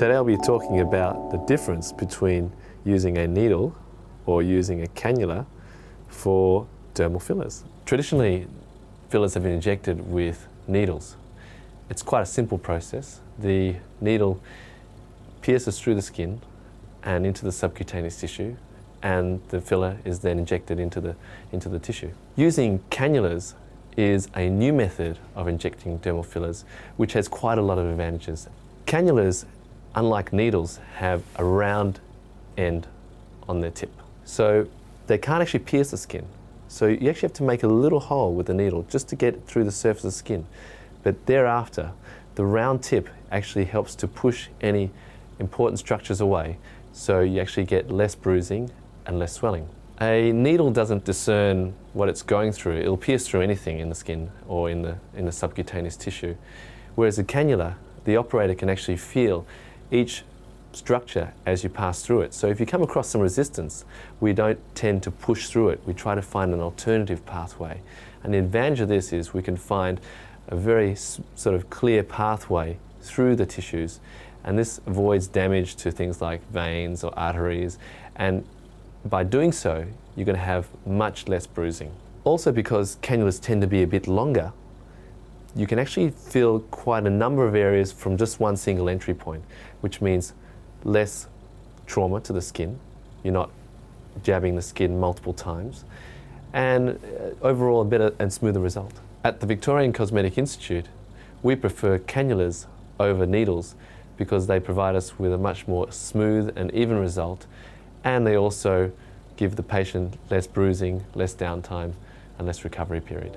Today I'll be talking about the difference between using a needle or using a cannula for dermal fillers. Traditionally, fillers have been injected with needles. It's quite a simple process. The needle pierces through the skin and into the subcutaneous tissue, and the filler is then injected into the tissue. Using cannulas is a new method of injecting dermal fillers, which has quite a lot of advantages. Cannulas, unlike needles, have a round end on their tip, so they can't actually pierce the skin. So you actually have to make a little hole with the needle just to get through the surface of the skin. But thereafter, the round tip actually helps to push any important structures away, so you actually get less bruising and less swelling. A needle doesn't discern what it's going through. It'll pierce through anything in the skin or in the subcutaneous tissue. Whereas a cannula, the operator can actually feel each structure as you pass through it. So if you come across some resistance, we don't tend to push through it. We try to find an alternative pathway. And the advantage of this is we can find a very sort of clear pathway through the tissues, and this avoids damage to things like veins or arteries, and by doing so you're going to have much less bruising. Also, because cannulas tend to be a bit longer, you can actually fill quite a number of areas from just one single entry point, which means less trauma to the skin. You're not jabbing the skin multiple times, and overall a better and smoother result. At the Victorian Cosmetic Institute, we prefer cannulas over needles because they provide us with a much more smooth and even result, and they also give the patient less bruising, less downtime, and less recovery period.